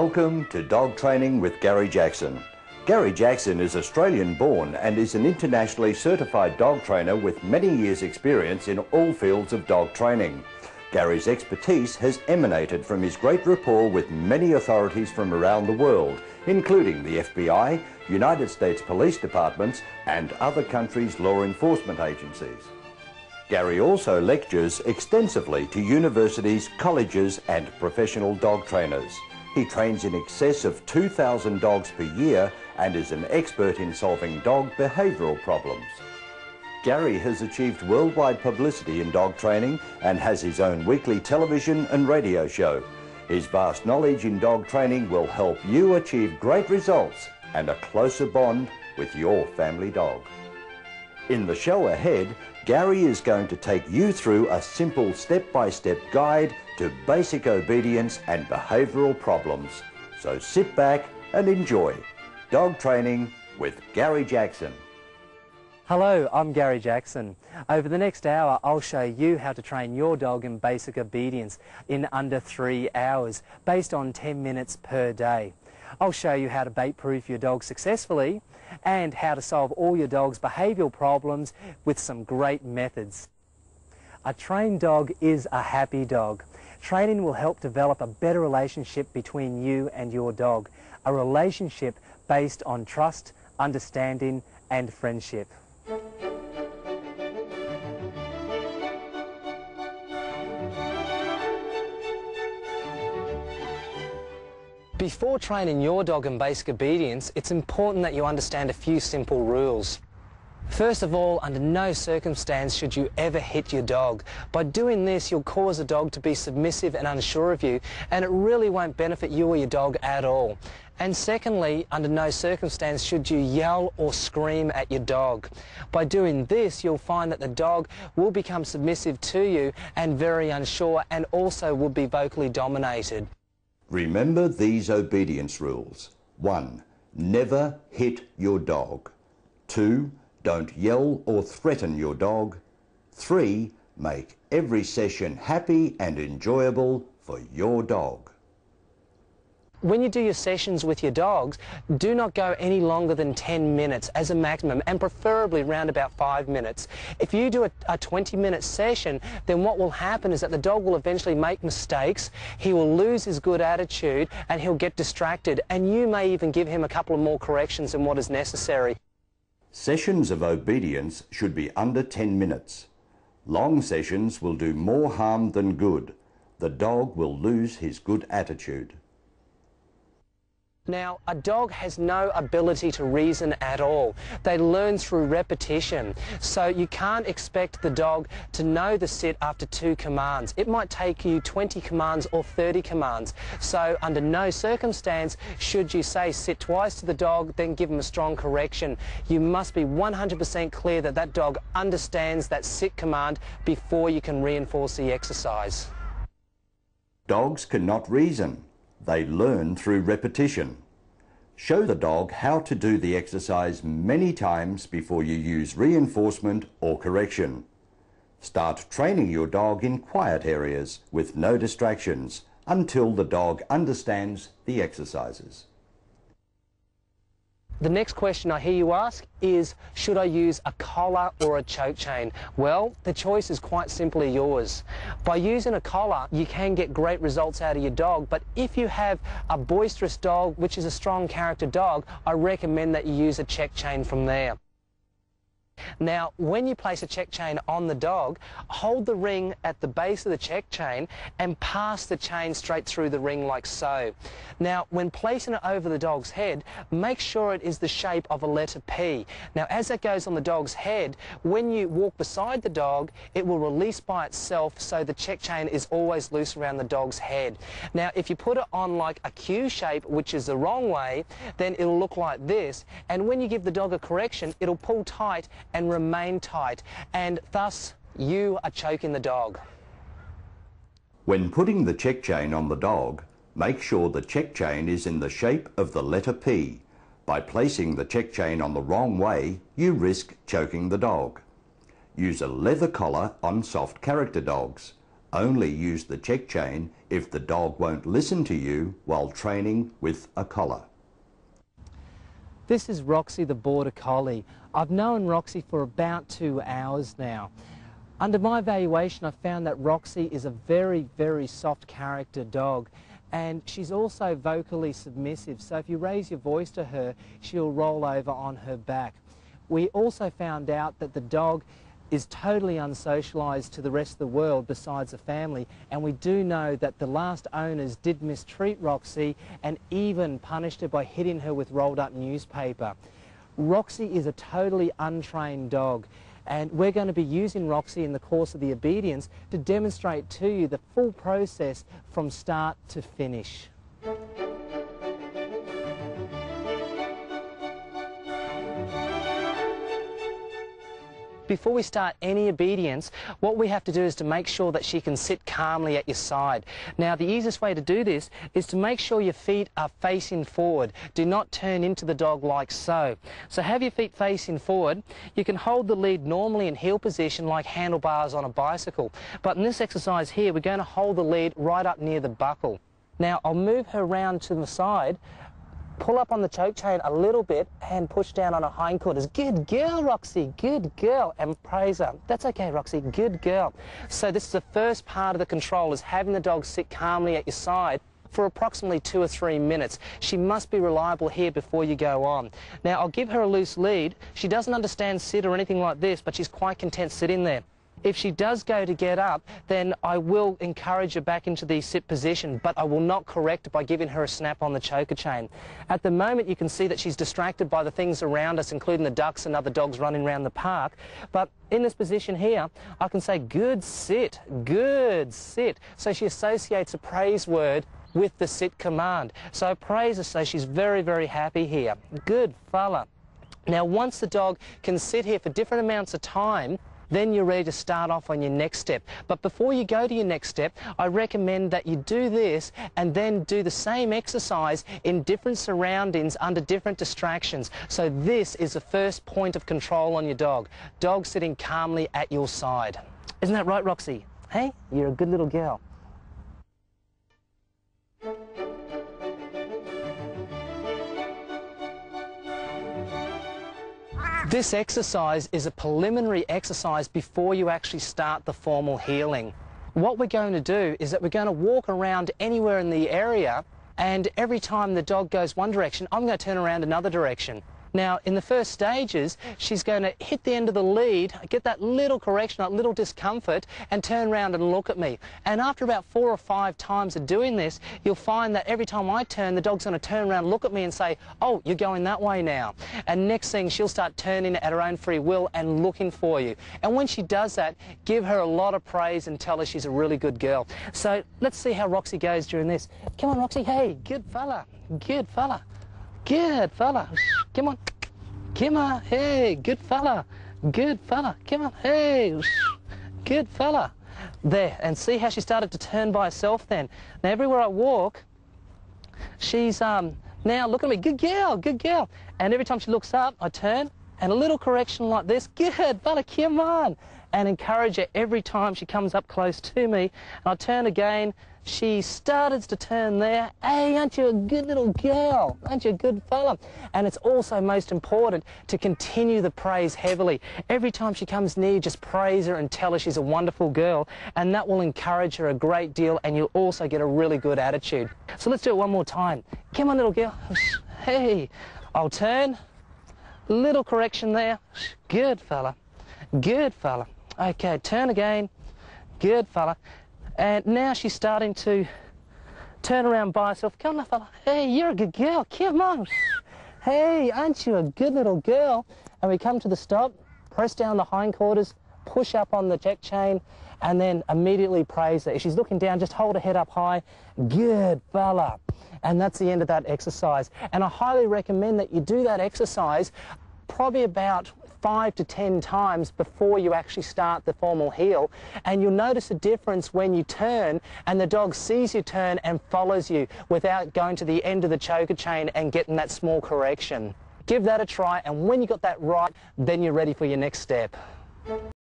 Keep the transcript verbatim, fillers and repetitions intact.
Welcome to Dog Training with Gary Jackson. Gary Jackson is Australian-born and is an internationally certified dog trainer with many years' experience in all fields of dog training. Gary's expertise has emanated from his great rapport with many authorities from around the world, including the F B I, United States Police Departments, and other countries' law enforcement agencies. Gary also lectures extensively to universities, colleges, and professional dog trainers. He trains in excess of two thousand dogs per year and is an expert in solving dog behavioural problems. Gary has achieved worldwide publicity in dog training and has his own weekly television and radio show. His vast knowledge in dog training will help you achieve great results and a closer bond with your family dog. In the show ahead, Gary is going to take you through a simple step-by-step guide to basic obedience and behavioural problems. So sit back and enjoy Dog Training with Gary Jackson. Hello, I'm Gary Jackson. Over the next hour, I'll show you how to train your dog in basic obedience in under three hours, based on ten minutes per day. I'll show you how to bait-proof your dog successfully and how to solve all your dog's behavioural problems with some great methods. A trained dog is a happy dog. Training will help develop a better relationship between you and your dog, a relationship based on trust, understanding and friendship. Before training your dog in basic obedience, it's important that you understand a few simple rules. First of all, under no circumstance should you ever hit your dog. By doing this, you'll cause the dog to be submissive and unsure of you, and it really won't benefit you or your dog at all. And secondly, under no circumstance should you yell or scream at your dog. By doing this, you'll find that the dog will become submissive to you and very unsure, and also will be vocally dominated. Remember these obedience rules. One. Never hit your dog. Two. Don't yell or threaten your dog. Three, make every session happy and enjoyable for your dog. When you do your sessions with your dogs, do not go any longer than ten minutes as a maximum, and preferably around about five minutes. If you do a, a twenty minute session, then what will happen is that the dog will eventually make mistakes, he will lose his good attitude, and he'll get distracted, and you may even give him a couple of more corrections than what is necessary. Sessions of obedience should be under ten minutes. Long sessions will do more harm than good. The dog will lose his good attitude. Now, a dog has no ability to reason at all. They learn through repetition. So you can't expect the dog to know the sit after two commands. It might take you twenty commands or thirty commands. So under no circumstance should you say sit twice to the dog, then give him a strong correction. You must be one hundred percent clear that that dog understands that sit command before you can reinforce the exercise. Dogs cannot reason. They learn through repetition. Show the dog how to do the exercise many times before you use reinforcement or correction. Start training your dog in quiet areas with no distractions until the dog understands the exercises. The next question I hear you ask is, should I use a collar or a choke chain? Well, the choice is quite simply yours. By using a collar, you can get great results out of your dog, but if you have a boisterous dog, which is a strong character dog, I recommend that you use a check chain from there. Now, when you place a check chain on the dog, hold the ring at the base of the check chain and pass the chain straight through the ring like so. Now, when placing it over the dog's head, make sure it is the shape of a letter P. Now, as that goes on the dog's head, when you walk beside the dog, it will release by itself, so the check chain is always loose around the dog's head. Now, if you put it on like a Q shape, which is the wrong way, then it'll look like this, and when you give the dog a correction, it'll pull tight and remain tight, and thus you are choking the dog. When putting the check chain on the dog, make sure the check chain is in the shape of the letter P. By placing the check chain on the wrong way, you risk choking the dog. Use a leather collar on soft character dogs. Only use the check chain if the dog won't listen to you while training with a collar. This is Roxy the Border Collie. I've known Roxy for about two hours now. Under my evaluation, I found that Roxy is a very, very soft character dog, and she's also vocally submissive, so if you raise your voice to her, she'll roll over on her back. We also found out that the dog is totally unsocialised to the rest of the world besides the family, and we do know that the last owners did mistreat Roxy and even punished her by hitting her with rolled up newspaper. Roxy is a totally untrained dog, and we're going to be using Roxy in the course of the obedience to demonstrate to you the full process from start to finish. Before we start any obedience, what we have to do is to make sure that she can sit calmly at your side. Now, the easiest way to do this is to make sure your feet are facing forward. Do not turn into the dog like so. So have your feet facing forward. You can hold the lead normally in heel position like handlebars on a bicycle. But in this exercise here, we're going to hold the lead right up near the buckle. Now, I'll move her round to the side. Pull up on the choke chain a little bit and push down on her hindquarters. Good girl, Roxy. Good girl. And praise her. That's okay, Roxy. Good girl. So this is the first part of the control, is having the dog sit calmly at your side for approximately two or three minutes. She must be reliable here before you go on. Now, I'll give her a loose lead. She doesn't understand sit or anything like this, but she's quite content sitting there. If she does go to get up, then I will encourage her back into the sit position, but I will not correct by giving her a snap on the choker chain. At the moment, you can see that she's distracted by the things around us, including the ducks and other dogs running around the park. But in this position here, I can say, good sit, good sit. So she associates a praise word with the sit command. So I praise her, so she's very, very happy here. Good fella. Now, once the dog can sit here for different amounts of time, then you're ready to start off on your next step. But before you go to your next step, I recommend that you do this and then do the same exercise in different surroundings under different distractions. So this is the first point of control on your dog. Dog sitting calmly at your side. Isn't that right, Roxy? Hey, you're a good little girl. This exercise is a preliminary exercise before you actually start the formal healing. What we're going to do is that we're going to walk around anywhere in the area, and every time the dog goes one direction, I'm going to turn around another direction. Now, in the first stages, she's going to hit the end of the lead, get that little correction, that little discomfort, and turn around and look at me. And after about four or five times of doing this, you'll find that every time I turn, the dog's going to turn around, look at me, and say, oh, you're going that way now. And next thing, she'll start turning at her own free will and looking for you. And when she does that, give her a lot of praise and tell her she's a really good girl. So let's see how Roxy goes during this. Come on, Roxy. Hey, good fella. Good fella. Good fella. Come on. Come on. Hey, good fella. Good fella. Come on. Hey, good fella. There. And see how she started to turn by herself then. Now, everywhere I walk, she's um, now looking at me. Good girl. Good girl. And every time she looks up, I turn. And a little correction like this. Good fella. Come on. And encourage her every time she comes up close to me. And I turn again. She started to turn there. Hey, aren't you a good little girl? Aren't you a good fella? And it's also most important to continue the praise heavily. Every time she comes near, just praise her and tell her she's a wonderful girl, and that will encourage her a great deal, and you'll also get a really good attitude. So let's do it one more time. Come on, little girl. Hey, I'll turn. Little correction there. Good fella. Good fella. Okay, turn again. Good fella. And now she's starting to turn around by herself. Come on, fella. Hey, you're a good girl. Come on. Hey, aren't you a good little girl? And we come to the stop, press down the hindquarters, push up on the check chain, and then immediately praise her. If she's looking down, just hold her head up high. Good fella. And that's the end of that exercise. And I highly recommend that you do that exercise probably about five to ten times before you actually start the formal heel, and you'll notice a difference when you turn and the dog sees you turn and follows you without going to the end of the choker chain and getting that small correction. Give that a try, and when you got that right, then you're ready for your next step.